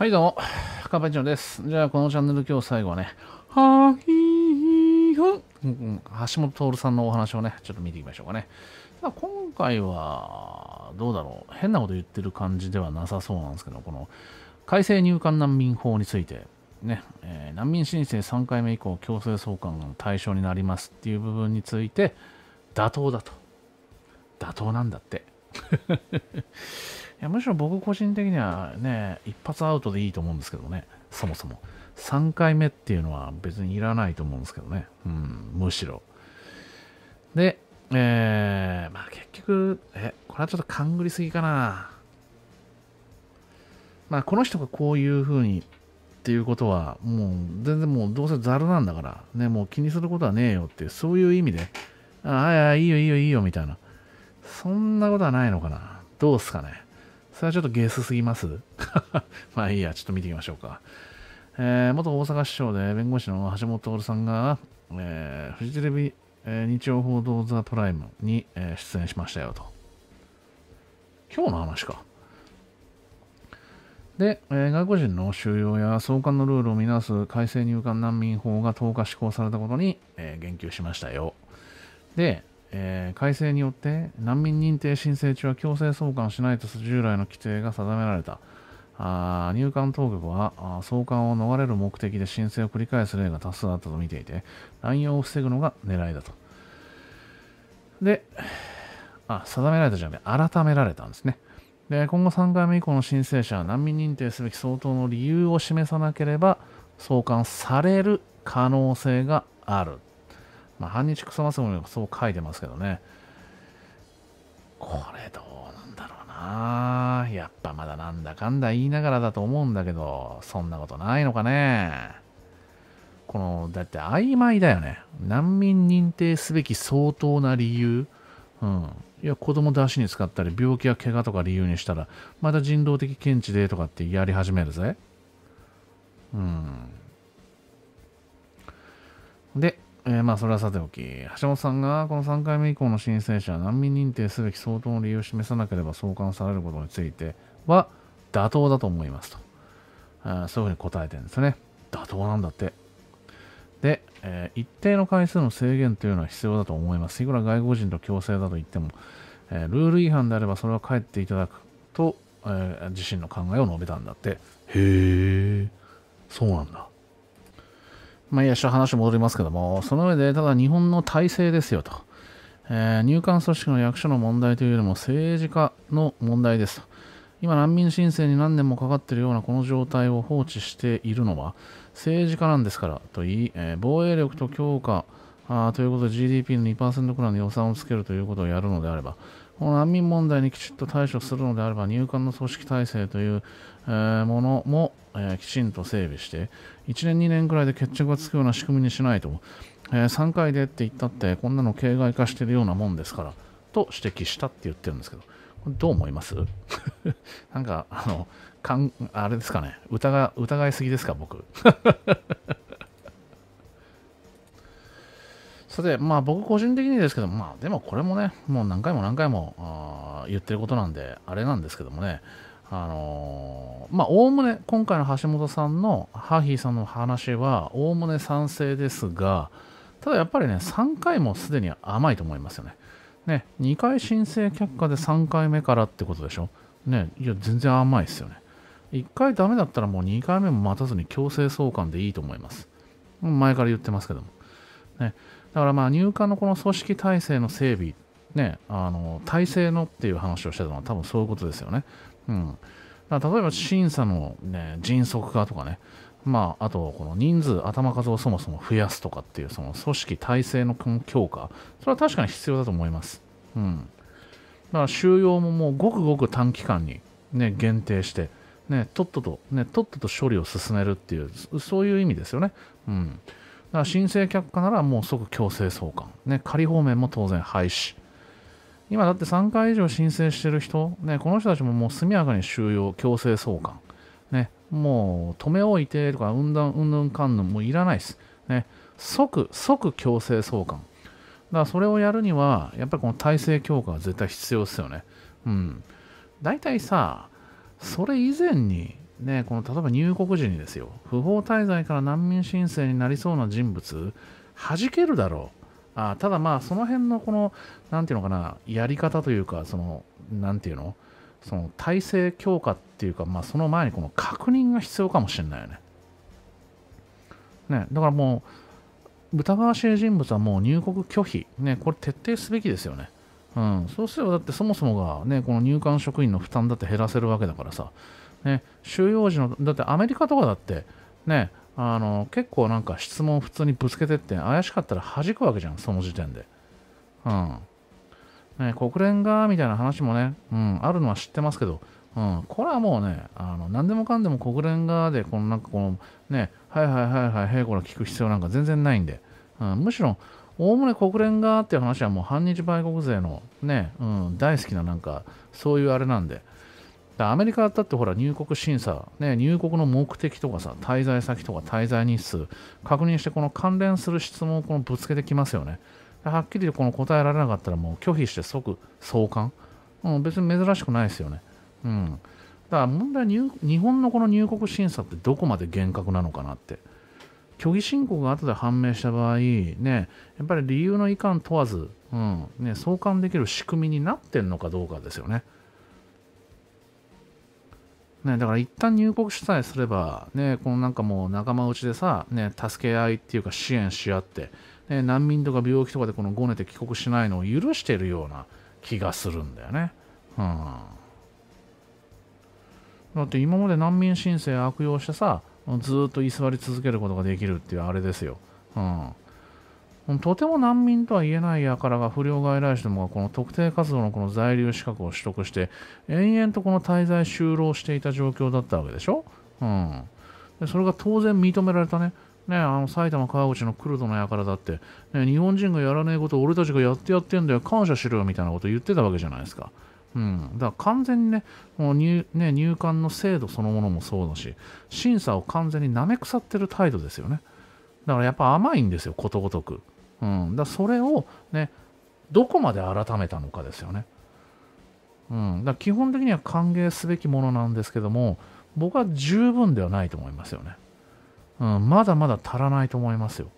はいどうも、カンパチョンです。じゃあこのチャンネル今日最後はね、橋本徹さんのお話をね、ちょっと見ていきましょうかね。ただ今回は、どうだろう、変なこと言ってる感じではなさそうなんですけど、この改正入管難民法について、ね、難民申請3回目以降、強制送還の対象になりますっていう部分について、妥当だと。妥当なんだって。いやむしろ僕個人的にはね、一発アウトでいいと思うんですけどね、そもそも。3回目っていうのは別にいらないと思うんですけどね、うん、むしろ。で、まあ結局、これはちょっと勘繰りすぎかな。まあこの人がこういうふうにっていうことは、もう全然もうどうせザルなんだから、ね、もう気にすることはねえよっていう、そういう意味で、ああ、いいよいいよいいよみたいな、そんなことはないのかな。どうすかね。それはちょっとゲスすぎます。まあいいや、ちょっと見ていきましょうか。元大阪市長で弁護士の橋本徹さんが、フジテレビ、日曜報道ザ・プライムに、出演しましたよと。今日の話か。で、外国人の収容や送還のルールを見直す改正入管難民法が10日施行されたことに、言及しましたよ。で、改正によって難民認定申請中は強制送還しないと従来の規定が定められた。入管当局は送還を逃れる目的で申請を繰り返す例が多数あったと見ていて、乱用を防ぐのが狙いだと。で、定められたじゃなくて改められたんですね。で、今後3回目以降の申請者は難民認定すべき相当の理由を示さなければ送還される可能性がある。まあ、反日クソマスゴにもそう書いてますけどね。これどうなんだろうな。やっぱまだなんだかんだ言いながらだと思うんだけど、そんなことないのかね。この、だって曖昧だよね。難民認定すべき相当な理由。うん。いや、子供出しに使ったり、病気や怪我とか理由にしたら、また人道的見地でとかってやり始めるぜ。うん。で、まあそれはさておき、橋本さんがこの3回目以降の申請者は難民認定すべき相当の理由を示さなければ送還されることについては妥当だと思いますと、そういうふうに答えてるんですね。妥当なんだって。で、一定の回数の制限というのは必要だと思います。いくら外国人と共生だと言っても、ルール違反であればそれは帰っていただくと、自身の考えを述べたんだって。へえ、そうなんだ。まあいや、話戻りますけども、その上で、ただ日本の体制ですよと。入管組織の役所の問題というよりも政治家の問題ですと。今、難民申請に何年もかかっているようなこの状態を放置しているのは政治家なんですからと言い、防衛力と強化ということで GDP の 2% くらいの予算をつけるということをやるのであれば、この難民問題にきちっと対処するのであれば、入管の組織体制というものもきちんと整備して、1年2年くらいで決着がつくような仕組みにしないと、3回でって言ったって、こんなの形骸化しているようなもんですから、と指摘したって言ってるんですけど、これどう思います？なんか、あれですかね、疑いすぎですか、僕。さて、まあ僕個人的にですけど、まあでもこれもね、もう何回も何回も言ってることなんで、あれなんですけどもね、まあおおむね、今回の橋本さんの、ハーヒーさんの話は、おおむね賛成ですが、ただやっぱりね、3回もすでに甘いと思いますよね。ね、2回申請却下で3回目からってことでしょ。ね、いや、全然甘いですよね。1回ダメだったらもう2回目も待たずに強制送還でいいと思います。前から言ってますけども。ね、だからまあ入管のこの組織体制の整備、ね、体制のっていう話をしてたのは多分そういうことですよね。うん、だから例えば審査の、ね、迅速化とかね、まあ、あとこの人数、頭数をそもそも増やすとかっていうその組織体制の強化、それは確かに必要だと思います。うん、だから収容ももうごくごく短期間に、ね、限定して、ね、とっとと処理を進めるっていう、そういう意味ですよね。うんだから申請却下ならもう即強制送還、ね、仮放免も当然廃止。今だって3回以上申請している人、ね、この人たちももう速やかに収容、強制送還、ね、もう止め置いてとかうんぬんかんぬんもういらないです、ね、即強制送還。だからそれをやるにはやっぱりこの体制強化は絶対必要ですよね。うん、大体さ、それ以前にで、この例えば入国時にですよ、不法滞在から難民申請になりそうな人物、弾けるだろう。ただまあ、その辺のこの、なんていうのかな、やり方というか、その、なんていうの、その体制強化っていうか、まあ、その前にこの確認が必要かもしれないよね。ね、だからもう、疑わしい人物はもう入国拒否、ね、これ徹底すべきですよね。うん、そうすればだってそもそもが、ね、この入管職員の負担だって減らせるわけだからさ、ね、収容時の、だってアメリカとかだって、ね、結構なんか質問普通にぶつけてって怪しかったら弾くわけじゃん、その時点で。うん。ね、国連がみたいな話もね、うん、あるのは知ってますけど、うん、これはもうね、何でもかんでも国連側で、このなんかこの、ね、はいはいはいはい、ヘイコラ聞く必要なんか全然ないんで、うん、むしろ、おおむね国連側っていう話はもう反日売国勢のね、うん、大好きななんか、そういうあれなんで、アメリカだってほら入国審査、ね、入国の目的とかさ、滞在先とか滞在日数、確認してこの関連する質問をこのぶつけてきますよね。はっきりとこの答えられなかったらもう拒否して即送還。うん、別に珍しくないですよね。うん。だから問題は日本のこの入国審査ってどこまで厳格なのかなって。虚偽申告が後で判明した場合、ね、やっぱり理由のいかん問わず、うんね、送還できる仕組みになってんのかどうかですよね。ね、だから一旦入国主体すれば、ね、このなんかもう仲間内でさ、ね、助け合いっていうか支援し合って、ね、難民とか病気とかでこのごねて帰国しないのを許しているような気がするんだよね。うん、だって今まで難民申請悪用してさ、ずっと居座り続けることができるっていうあれですよ。うん、とても難民とは言えない輩が不良外来種どもがこの特定活動のこの在留資格を取得して延々とこの滞在就労していた状況だったわけでしょ。うん、でそれが当然認められたね。ね、埼玉川口のクルドの輩だって、ね、日本人がやらないことを俺たちがやってんだよ、感謝しろよみたいなことを言ってたわけじゃないですか。うん、だから完全にね、もう入管の制度そのものもそうだし、審査を完全に舐め腐ってる態度ですよね。だからやっぱ甘いんですよ、ことごとく。うん、だそれを、ね、どこまで改めたのかですよね。うん、だ基本的には歓迎すべきものなんですけども、僕は十分ではないと思いますよね。うん、まだまだ足らないと思いますよ。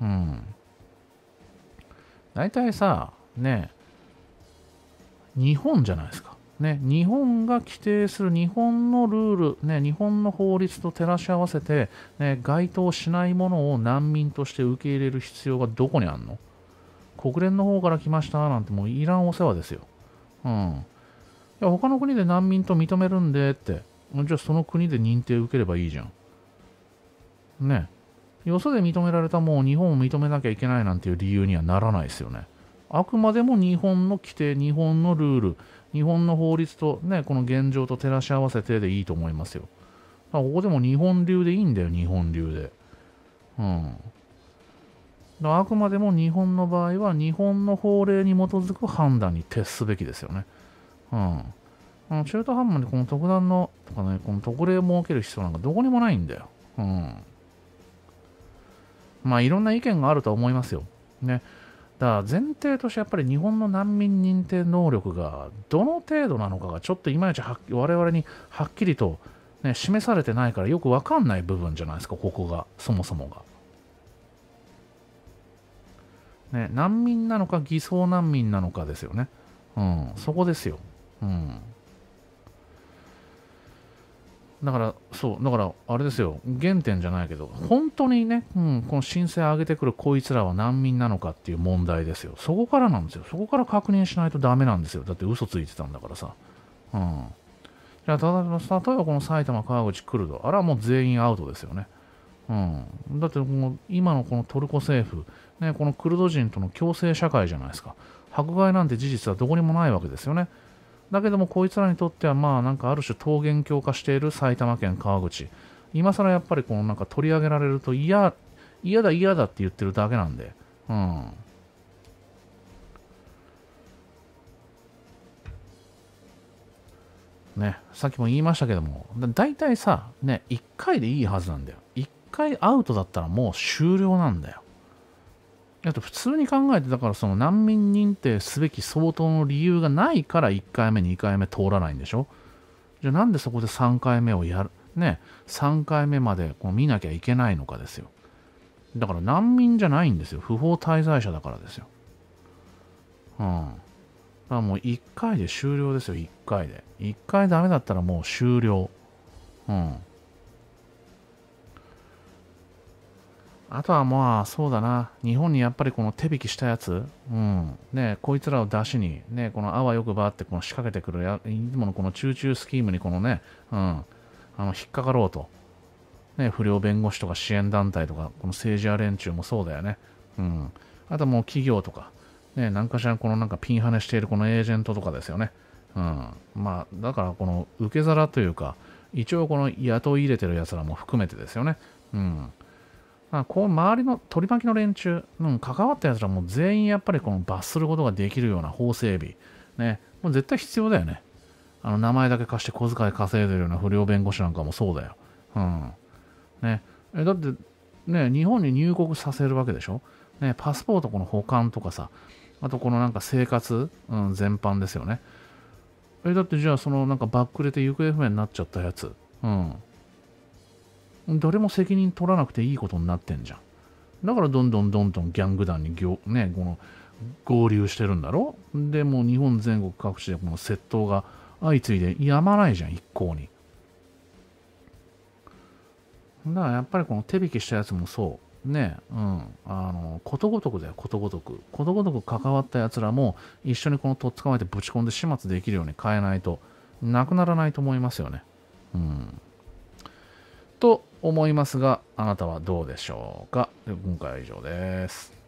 うん、大体さ、ね、日本じゃないですか。ね、日本が規定する日本のルール、ね、日本の法律と照らし合わせて、ね、該当しないものを難民として受け入れる必要がどこにあんの？国連の方から来ましたなんてもういらんお世話ですよ。うん。いや、他の国で難民と認めるんでって、じゃあその国で認定受ければいいじゃん。ね。よそで認められたもう日本を認めなきゃいけないなんていう理由にはならないですよね。あくまでも日本の規定、日本のルール、日本の法律と、ね、この現状と照らし合わせてでいいと思いますよ。だからここでも日本流でいいんだよ、日本流で。うん。だからあくまでも日本の場合は、日本の法令に基づく判断に徹すべきですよね。うん。中途半端にこの特段の、とかね、この特例を設ける必要なんかどこにもないんだよ。うん。まあ、いろんな意見があるとは思いますよ。ね。だ前提としてやっぱり日本の難民認定能力がどの程度なのかがちょっといまいち我々にはっきりと、ね、示されてないからよく分かんない部分じゃないですか、ここがそもそもが、ね、難民なのか偽装難民なのかですよね。うん、そこですよ。うん、だからそうだからあれですよ、原点じゃないけど本当にね、うん、この申請を上げてくるこいつらは難民なのかっていう問題ですよ。そこからなんですよ。そこから確認しないとダメなんですよ。だって嘘ついてたんだからさ。うん。じゃあ例えばこの埼玉川口クルド、あれはもう全員アウトですよね。うん。だって今のこのトルコ政府、ね、このクルド人との共生社会じゃないですか。迫害なんて事実はどこにもないわけですよね。だけどもこいつらにとってはまあなんかある種桃源郷化している埼玉県川口、今更やっぱりこのなんか取り上げられると嫌だって言ってるだけなんで、うん、ね、さっきも言いましたけども、大体さ、ね、1回でいいはずなんだよ。1回アウトだったらもう終了なんだよ。あと普通に考えて、だからその難民認定すべき相当の理由がないから1回目、2回目通らないんでしょ。じゃあなんでそこで3回目をやる、ね、3回目までこう見なきゃいけないのかですよ。だから難民じゃないんですよ。不法滞在者だからですよ。うん。だからもう1回で終了ですよ、1回で。1回ダメだったらもう終了。うん。あとはまあ、そうだな。日本にやっぱりこの手引きしたやつ、うん。ね、こいつらを出しに、ね、このあわよくばってこの仕掛けてくるや、いつものこのチューチュースキームにこのね、うん、引っかかろうと。ね、不良弁護士とか支援団体とか、この政治家連中もそうだよね。うん。あともう企業とか、ね、何かしらこのなんかピンハネしているこのエージェントとかですよね。うん。まあ、だからこの受け皿というか、一応この雇い入れてるやつらも含めてですよね。うん。こう周りの取り巻きの連中、うん、関わったやつらも全員やっぱりこの罰することができるような法整備、ね、もう絶対必要だよね。名前だけ貸して小遣い稼いでるような不良弁護士なんかもそうだよ。うんね、だって、ね、日本に入国させるわけでしょ、ね、パスポートこの保管とかさ、あとこのなんか生活、うん、全般ですよね。だってじゃあそのなんかバックレて行方不明になっちゃったやつ、うん誰も責任取らなくていいことになってんじゃん。だからどんどんギャング団にね、この合流してるんだろ。でもう日本全国各地でこの窃盗が相次いでやまないじゃん、一向に。だからやっぱりこの手引きしたやつもそうね、ことごとくだよ、ことごとく関わったやつらも一緒にこのとっ捕まえてぶち込んで始末できるように変えないとなくならないと思いますよね。うんと思いますが、あなたはどうでしょうか。今回は以上です。